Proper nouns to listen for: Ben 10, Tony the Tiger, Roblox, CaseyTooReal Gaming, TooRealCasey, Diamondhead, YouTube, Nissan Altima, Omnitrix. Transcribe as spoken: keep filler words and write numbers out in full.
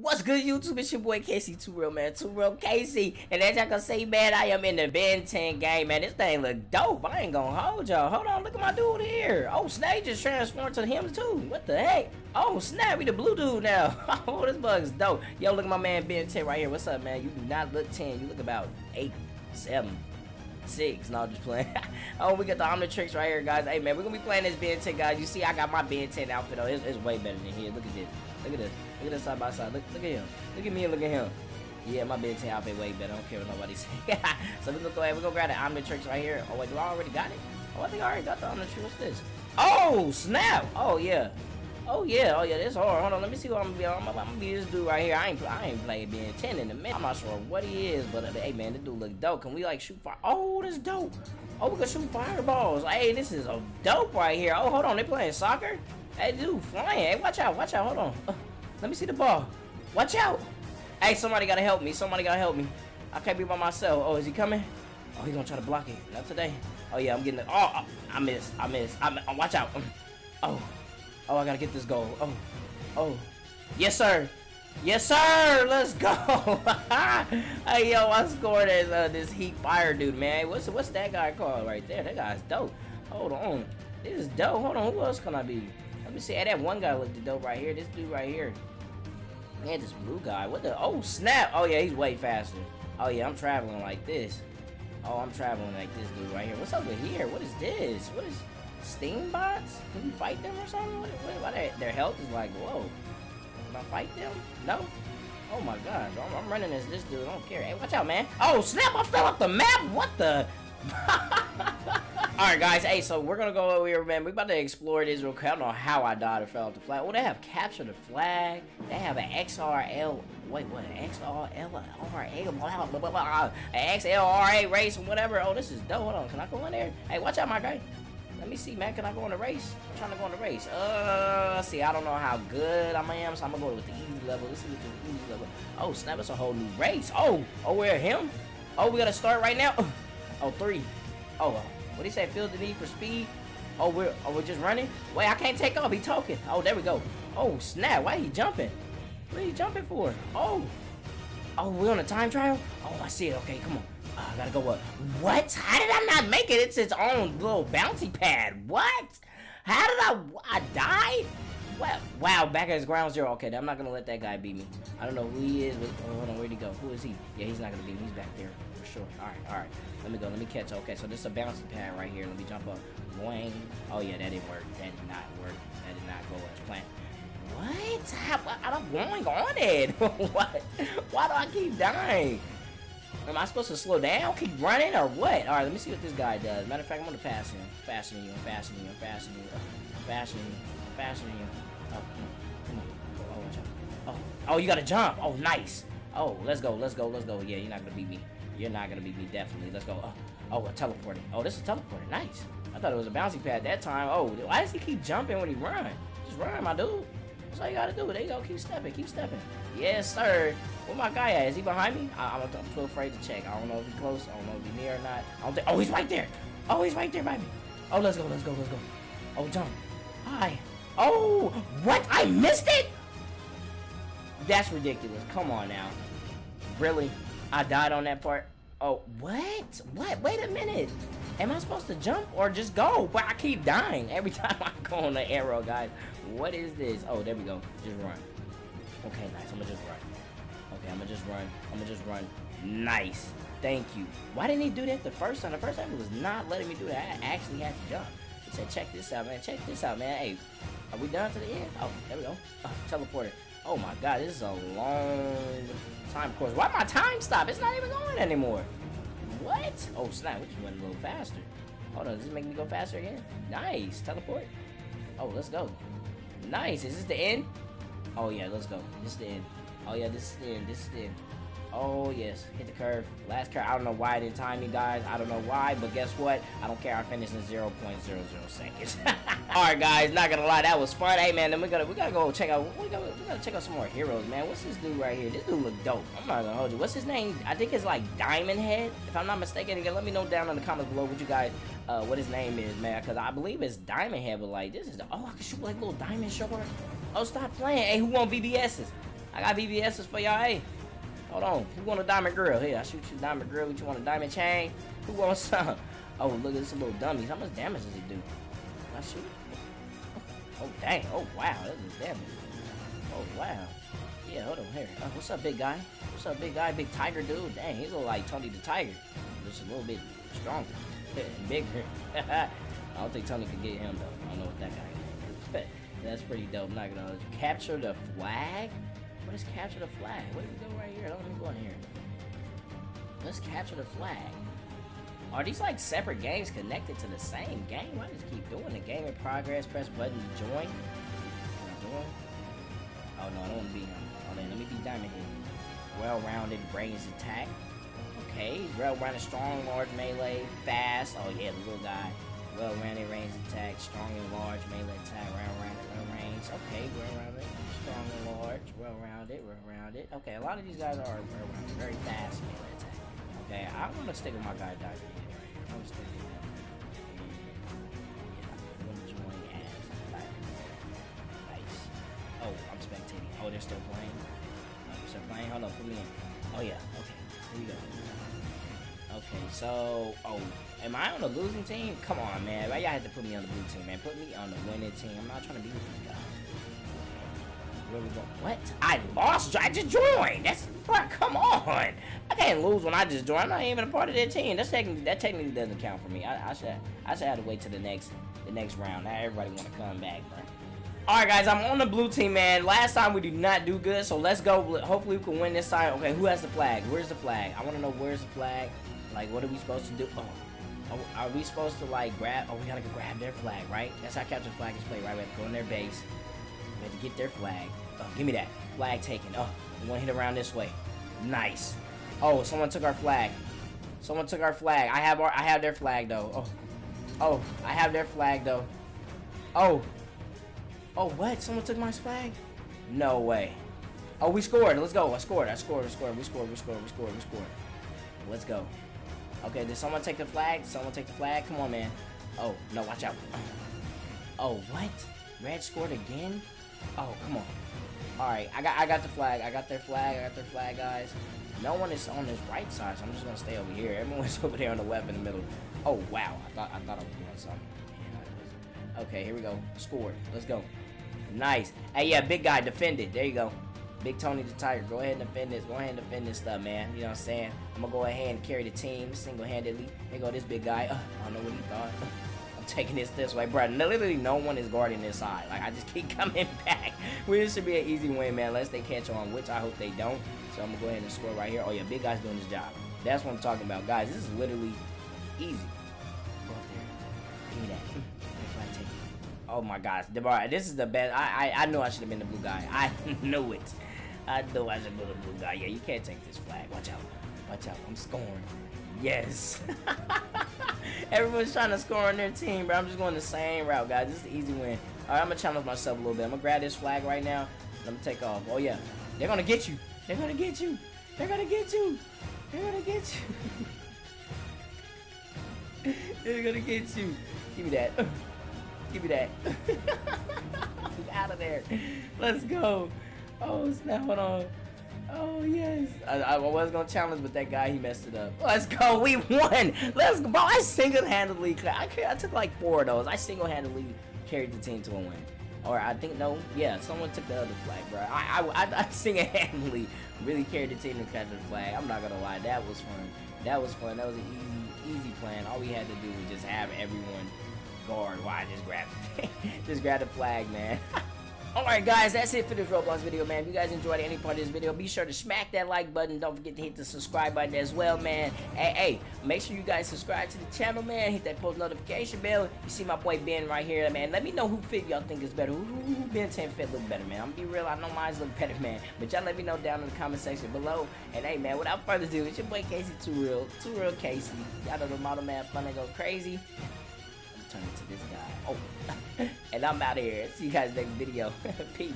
What's good, YouTube? It's your boy Casey, Two Real Man, Two Real Casey, and as y'all can see, man, I am in the Ben ten game, man. This thing look dope. I ain't gonna hold y'all. Hold on, look at my dude here. Oh snap, he just transformed to him too. What the heck? Oh snap, we the blue dude now. Oh, this bug's dope. Yo, look at my man Ben ten right here. What's up, man? You do not look ten. You look about eight, seven. Six. No, I'm just playing. Oh, we got the Omnitrix right here, guys. Hey, man, we're gonna be playing this Ben ten, guys. You see, I got my Ben ten outfit on. It's, it's way better than his. Look at this. Look at this. Look at this side by side. Look, look at him. Look at me and look at him. Yeah, my Ben ten outfit way better. I don't care what nobody says. So we're gonna go ahead. We're gonna grab the Omnitrix right here. Oh wait, do I already got it? Oh, I think I already got the Omnitrix. What's this? Oh snap! Oh yeah. Oh yeah, oh yeah, that's hard. Hold on, let me see what I'm gonna be on. I'm, I'm gonna be this dude right here. I ain't, I ain't playing Ben ten in a minute. I'm not sure what he is, but uh, hey man, this dude look dope. Can we like shoot fire? Oh, this dope. Oh, we can shoot fireballs. Hey, this is a dope right here. Oh, hold on, they playing soccer. Hey, dude, flying. Hey, watch out, watch out. Hold on. Uh, let me see the ball. Watch out. Hey, somebody gotta help me. Somebody gotta help me. I can't be by myself. Oh, is he coming? Oh, he's gonna try to block it. Not today. Oh yeah, I'm getting it. Oh, I missed. I missed. I miss. Oh, watch out. Oh. Oh, I gotta get this goal. Oh, oh, yes sir, yes sir. Let's go. Hey yo, I scored as uh, this Heat Fire dude, man. What's what's that guy called right there? That guy's dope. Hold on, this is dope. Hold on, who else can I be? Let me see. Hey, that one guy looked dope right here. This dude right here. Man, this blue guy. What the? Oh snap. Oh yeah, he's way faster. Oh yeah, I'm traveling like this. Oh, I'm traveling like this dude right here. What's over here? What is this? What is? Steam bots? Can we fight them or something? What, what, what, their, their health is like, whoa. Can I fight them? No? Oh my god, I'm, I'm running as this dude. I don't care. Hey, watch out, man. Oh, snap! I fell off the map! What the? Alright, guys. Hey, so we're gonna go over here, man. We're about to explore this real quick. I don't know how I died or fell off the flag. Well, they have capture the flag. They have an X R L. Wait, what? An X R L? An X L R A race and whatever. Oh, this is dope. Hold on. Can I go in there? Hey, watch out, my guy. Let me see, man. Can I go on the race? I'm trying to go on the race. Uh, see, I don't know how good I am, so I'm gonna go with the easy level. Let's see what the easy level. Oh, snap! It's a whole new race. Oh, oh, we're him. Oh, we gotta start right now. Oh, three. Oh, what he say? Feel the need for speed. Oh, we're oh, we're just running. Wait, I can't take off. He talking. Oh, there we go. Oh, snap! Why he jumping? What are you jumping for? Oh, oh, we're on a time trial. Oh, I see it. Okay, come on. Oh, I gotta go up. What? How did I not make it? It's its own little bouncy pad. What? How did I? I died? What? Wow, back at his ground zero. Okay, I'm not gonna let that guy beat me. I don't know who he is. But, oh, hold on, where'd he go? Who is he? Yeah, he's not gonna beat me. He's back there for sure. All right, all right. Let me go. Let me catch. Okay, so this is a bouncy pad right here. Let me jump up. Boing. Oh, yeah, that didn't work. That did not work. That did not go as planned. What? I, I, I'm going on it. What? Why do I keep dying? Am I supposed to slow down, keep running, or what? All right, let me see what this guy does. Matter of fact, I'm gonna pass him. Faster than you, faster than you, faster than you, faster than you, faster than you. Oh, come on, come on. Oh, watch out. Oh, oh, you gotta jump. Oh, nice. Oh, let's go, let's go, let's go. Yeah, you're not gonna beat me. You're not gonna beat me, definitely. Let's go. Oh, oh, a teleporter. Oh, this is a teleporter. Nice. I thought it was a bouncy pad that time. Oh, why does he keep jumping when he run? Just run, my dude. That's all you gotta do. There you go. Keep stepping, keep stepping. Yes, sir. Where my guy at? Is he behind me? I, I'm, I'm too afraid to check. I don't know if he's close. I don't know if he's near or not. I don't think. Oh, he's right there. Oh, he's right there by me. Oh, let's go. Let's go. Let's go. Oh, jump. Hi. Oh, what? I missed it? That's ridiculous. Come on now. Really? I died on that part. Oh, what? What? Wait a minute. Am I supposed to jump or just go? But I keep dying every time I go on the arrow, guys. What is this? Oh, there we go. Just run. Okay, nice. I'm gonna just run. Okay, I'm gonna just run. I'm gonna just run. Nice. Thank you. Why didn't he do that the first time? The first time it was not letting me do that. I actually had to jump. He said, check this out, man. Check this out, man. Hey, are we done to the end? Oh, there we go. Oh, teleporter. Oh my god, this is a long time course. Why my time stop? It's not even going anymore. What? Oh, snap. We just went a little faster. Hold on. Does this make me go faster again? Nice. Teleport. Oh, let's go. Nice. Is this the end? Oh, yeah. Let's go. This is the end. Oh yeah, this is thin, this is thin. Oh yes, hit the curve. Last curve, I don't know why I didn't time you guys. I don't know why, but guess what? I don't care, I finished in zero point zero zero seconds. Alright guys, not gonna lie, that was fun. Hey man, then we gotta we gotta go check out we gotta we gotta check out some more heroes, man. What's this dude right here? This dude look dope. I'm not gonna hold you. What's his name? I think it's like Diamondhead. If I'm not mistaken, again, let me know down in the comments below what you guys uh what his name is, man. Cause I believe it's Diamondhead, but like this is the, oh I can shoot like little diamond short. Oh stop playing. Hey, who want B B S's? I got V V S's for y'all, hey. Hold on. Who want a diamond girl? Here, I shoot you diamond girl. You want a diamond chain? Who wants some? Oh, look at this little dummies. How much damage does he do? Can I shoot? Oh, dang. Oh, wow. That is damage. Oh, wow. Yeah, hold on. Here. Uh, what's up, big guy? What's up, big guy? Big tiger dude? Dang, he look like Tony the Tiger. Just a little bit stronger and bigger. I don't think Tony could get him, though. I don't know what that guy is. That's pretty dope. I'm not gonna capture the flag? What is capture the flag? What do we do right here? Let me go in here. Let's capture the flag. Are these like separate games connected to the same game? Why just keep doing the game in progress? Press button to join. Oh no, I don't want to be him. Hold on, let me be Diamondhead. Well-rounded, brains attack. Okay, well-rounded, strong, large, melee, fast. Oh yeah, the little guy. Well-rounded, range attack, strong and large, melee attack, round-rounded, well-range. Okay, well-rounded, strong and large, well-rounded, well-rounded. Okay, a lot of these guys are well-rounded, very fast melee attack. Okay, I want to stick with my guy Diamondhead right here. I'm going to stick with him. Yeah, I'm going to join as Diamondhead. Nice. Oh, I'm spectating. Oh, they're still playing. Oh, they're still playing. Hold on, put me in. Oh, yeah. Okay, here we go. Okay, so, oh, am I on the losing team? Come on, man. Why y'all had to put me on the blue team, man? Put me on the winning team. I'm not trying to be with you guys. Where we going? What? I lost? I just joined. That's, bro, come on. I can't lose when I just joined. I'm not even a part of their team. That's technically, that technically doesn't count for me. I, I should, I should have to wait to the next, the next round. Now everybody want to come back, bro. All right, guys, I'm on the blue team, man. Last time we did not do good, so let's go. Hopefully we can win this time. Okay, who has the flag? Where's the flag? I want to know where's the flag. Like, what are we supposed to do? Oh, are we supposed to like grab? Oh, we gotta go grab their flag, right? That's how capture flag is played, right? We have to go in their base. We have to get their flag. Oh, give me that flag taken. Oh, we want to hit around this way. Nice. Oh, someone took our flag. Someone took our flag. I have our. I have their flag though. Oh, oh, I have their flag though. Oh. Oh, what? Someone took my flag? No way. Oh, we scored. Let's go. I scored. I scored. I scored. We scored. We scored. We scored. We scored. Let's go. Okay, did someone take the flag? Did someone take the flag? Come on, man. Oh, no. Watch out. Oh, what? Red scored again? Oh, come on. All right. I got I got the flag. I got their flag. I got their flag, guys. No one is on this right side, so I'm just going to stay over here. Everyone's over there on the left in the middle. Oh, wow. I thought I, thought I was doing something. Okay, here we go. Scored. Let's go. Nice. Hey, yeah, big guy, defend it. There you go. Big Tony the Tiger. Go ahead and defend this. Go ahead and defend this stuff, man. You know what I'm saying? I'm going to go ahead and carry the team single-handedly. There go this big guy. Uh, I don't know what he thought. I'm taking this this way, bro. Literally no one is guarding this side. Like, I just keep coming back. This should be an easy win, man, unless they catch on, which I hope they don't. So I'm going to go ahead and score right here. Oh, yeah, big guy's doing his job. That's what I'm talking about. Guys, this is literally easy. Go up there. Give me that. Oh my gosh, this is the best. I I, I knew I should have been the blue guy. I knew it. I knew I should have been the blue guy. Yeah, you can't take this flag. Watch out. Watch out. I'm scoring. Yes. Everyone's trying to score on their team, but I'm just going the same route, guys. This is the easy win. All right, I'm going to challenge myself a little bit. I'm going to grab this flag right now. I'm going to take off. Oh, yeah. They're going to get you. They're going to get you. They're going to get you. They're going to get you. They're going to get you. Give me that. Give me that. I'm out of there. Let's go. Oh, snap. Hold on. Oh, yes. I, I was going to challenge, but that guy, he messed it up. Let's go. We won. Let's go. I single-handedly. I, I took like four of those. I single-handedly carried the team to a win. Or I think, no. Yeah, someone took the other flag, bro. I, I, I, I single-handedly really carried the team to catch the flag. I'm not going to lie. That was fun. That was fun. That was an easy, easy plan. All we had to do was just have everyone guard. Why I just grabbed just grab the flag, man. Alright guys, that's it for this Roblox video, man. If you guys enjoyed any part of this video, be sure to smack that like button. Don't forget to hit the subscribe button as well, man. Hey, hey, make sure you guys subscribe to the channel, man. Hit that post notification bell. You see my boy Ben right here, man. Let me know who fit y'all think is better. Who, who, who Ben ten fit look better, man? I'm gonna be real, I know mine's look better, man. But y'all let me know down in the comment section below. And hey, man, without further ado, it's your boy Casey Too Real. Too Real Casey. Y'all know the motto, man. Fun and go crazy. Turn into this guy. Oh, and I'm out of here. See you guys next video. Peace.